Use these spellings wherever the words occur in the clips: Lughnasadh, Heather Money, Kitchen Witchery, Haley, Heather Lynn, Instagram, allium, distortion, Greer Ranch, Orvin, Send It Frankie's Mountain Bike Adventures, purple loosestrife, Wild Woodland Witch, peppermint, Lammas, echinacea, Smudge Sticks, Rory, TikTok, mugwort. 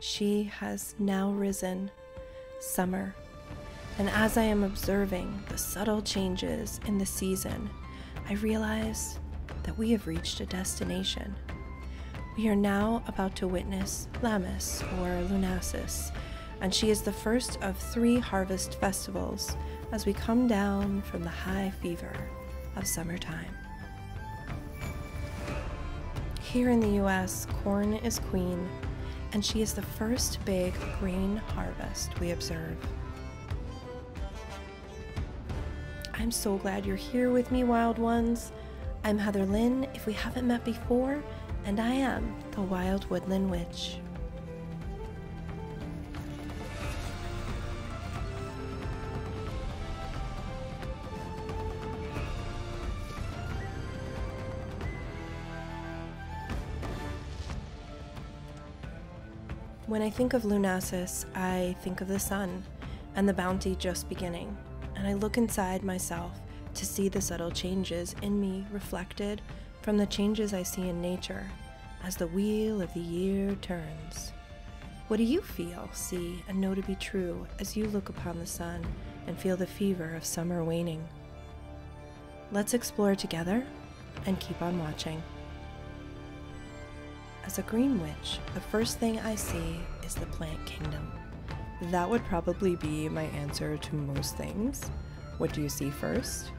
She has now risen, summer, and as I am observing the subtle changes in the season, I realize that we have reached a destination. We are now about to witness Lammas, or Lughnasadh, and she is the first of 3 harvest festivals as we come down from the high fever of summertime. Here in the US, corn is queen, and she is the first big grain harvest we observe. I'm so glad you're here with me, Wild Ones. I'm Heather Lynn, if we haven't met before, and I am the Wild Woodland Witch. When I think of Lughnasadh, I think of the sun and the bounty just beginning, and I look inside myself to see the subtle changes in me reflected from the changes I see in nature as the wheel of the year turns. What do you feel, see, and know to be true as you look upon the sun and feel the fever of summer waning? Let's explore together and keep on watching. As a green witch, the first thing I see is the plant kingdom. That would probably be my answer to most things. What do you see first?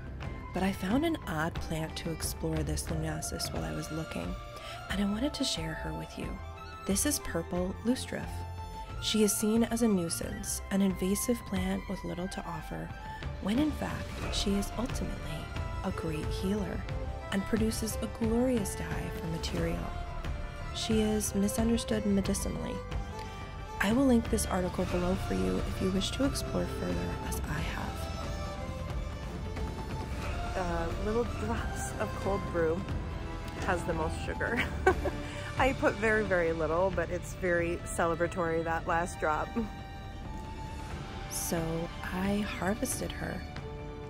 But I found an odd plant to explore this Lughnasadh while I was looking, and I wanted to share her with you. This is purple loosestrife. She is seen as a nuisance, an invasive plant with little to offer, when in fact she is ultimately a great healer and produces a glorious dye for material. She is misunderstood medicinally. I will link this article below for you if you wish to explore further, as I have. Little drops of cold brew has the most sugar. I put very, very little, but it's very celebratory, that last drop. So I harvested her.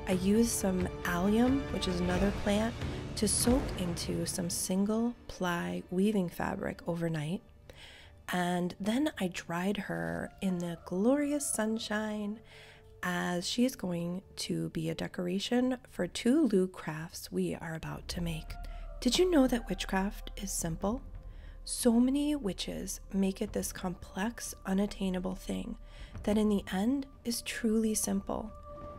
I used some allium, which is another plant, to soak into some single ply weaving fabric overnight, and then I dried her in the glorious sunshine, as she is going to be a decoration for 2 lug crafts we are about to make. Did you know that witchcraft is simple? So many witches make it this complex, unattainable thing that in the end is truly simple,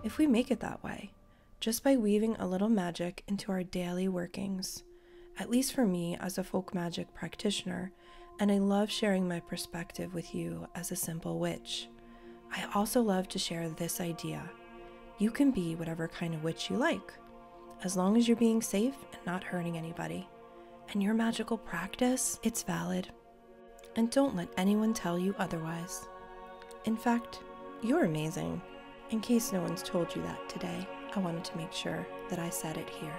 if we make it that way. Just by weaving a little magic into our daily workings, at least for me as a folk magic practitioner, and I love sharing my perspective with you as a simple witch. I also love to share this idea. You can be whatever kind of witch you like, as long as you're being safe and not hurting anybody. And your magical practice, it's valid. And don't let anyone tell you otherwise. In fact, you're amazing. In case no one's told you that today, I wanted to make sure that I said it here.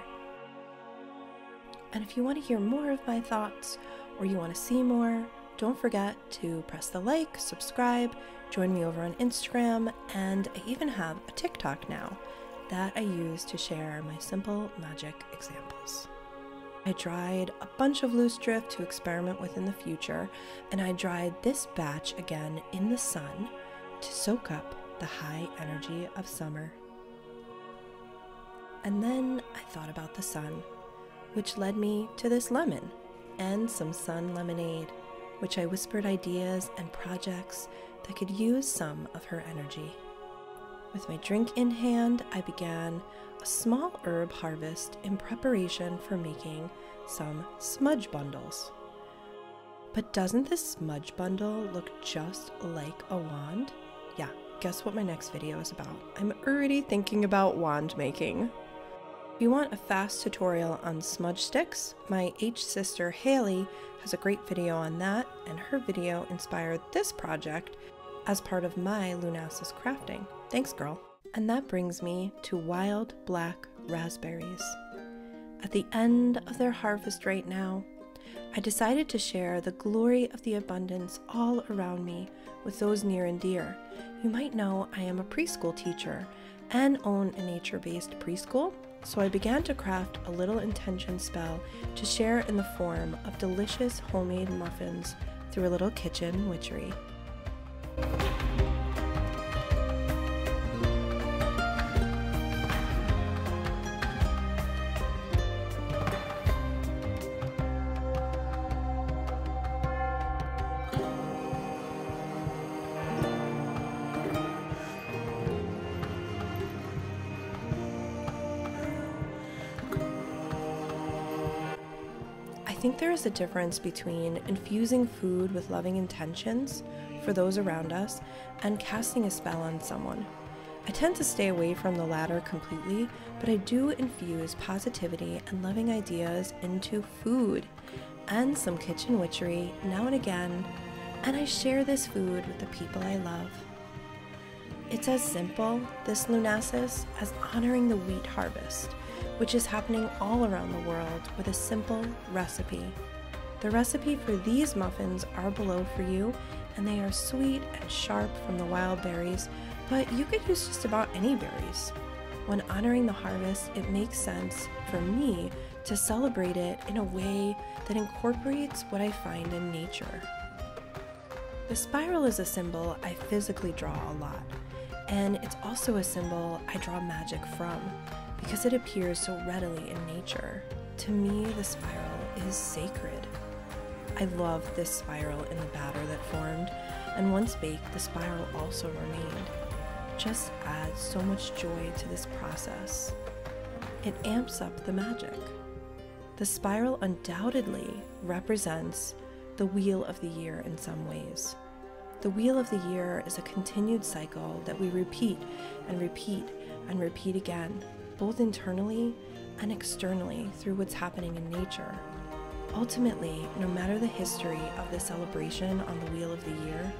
And if you want to hear more of my thoughts, or you want to see more, don't forget to press the like, subscribe, join me over on Instagram, and I even have a TikTok now that I use to share my simple magic examples. I dried a bunch of loosestrife to experiment with in the future, and I dried this batch again in the sun to soak up the high energy of summer. And then I thought about the sun, which led me to this lemon and some sun lemonade, which I whispered ideas and projects that could use some of her energy. With my drink in hand, I began a small herb harvest in preparation for making some smudge bundles. But doesn't this smudge bundle look just like a wand? Yeah, guess what my next video is about. I'm already thinking about wand making. If you want a fast tutorial on smudge sticks, my sister Haley has a great video on that, and her video inspired this project as part of my Lughnasadh crafting. Thanks, girl. And that brings me to wild black raspberries. At the end of their harvest right now, I decided to share the glory of the abundance all around me with those near and dear. You might know I am a preschool teacher and own a nature-based preschool, so I began to craft a little intention spell to share in the form of delicious homemade muffins through a little kitchen witchery. I think there is a difference between infusing food with loving intentions for those around us and casting a spell on someone. I tend to stay away from the latter completely, but I do infuse positivity and loving ideas into food and some kitchen witchery now and again, and I share this food with the people I love. It's as simple, this Lughnasadh, as honoring the wheat harvest, which is happening all around the world with a simple recipe. The recipe for these muffins are below for you, and they are sweet and sharp from the wild berries, but you could use just about any berries. When honoring the harvest, it makes sense for me to celebrate it in a way that incorporates what I find in nature. The spiral is a symbol I physically draw a lot, and it's also a symbol I draw magic from, because it appears so readily in nature. To me, the spiral is sacred. I love this spiral in the batter that formed, and once baked, the spiral also remained. Just adds so much joy to this process. It amps up the magic. The spiral undoubtedly represents the wheel of the year in some ways. The wheel of the year is a continued cycle that we repeat and repeat and repeat again, both internally and externally through what's happening in nature. Ultimately, no matter the history of the celebration on the wheel of the year,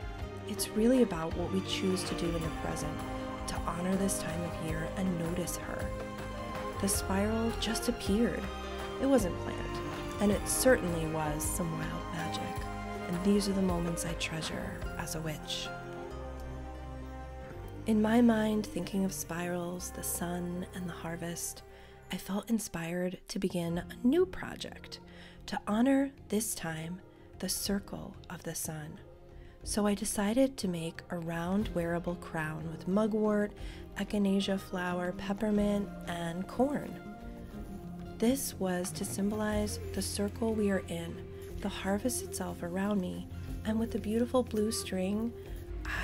it's really about what we choose to do in the present, to honor this time of year and notice her. The spiral just appeared. It wasn't planned, and it certainly was some wild magic. And these are the moments I treasure as a witch. In my mind, thinking of spirals, the sun, and the harvest, I felt inspired to begin a new project to honor, this time, the circle of the sun. So I decided to make a round wearable crown with mugwort, echinacea flower, peppermint, and corn. This was to symbolize the circle we are in, the harvest itself around me, and with the beautiful blue string,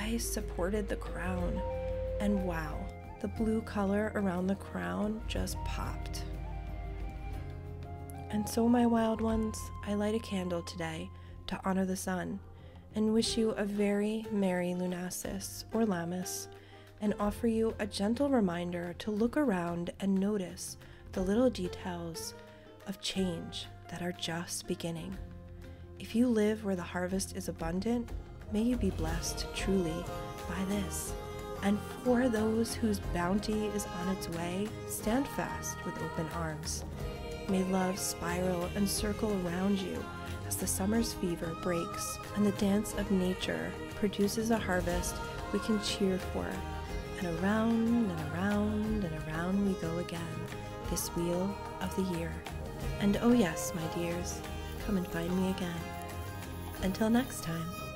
I supported the crown, and wow, the blue color around the crown just popped. And so, my wild ones, I light a candle today to honor the sun and wish you a very merry Lughnasadh or Lammas, and offer you a gentle reminder to look around and notice the little details of change that are just beginning. If you live where the harvest is abundant, may you be blessed truly by this. And for those whose bounty is on its way, stand fast with open arms. May love spiral and circle around you as the summer's fever breaks and the dance of nature produces a harvest we can cheer for. And around and around and around we go again, this wheel of the year. And oh yes, my dears, come and find me again. Until next time.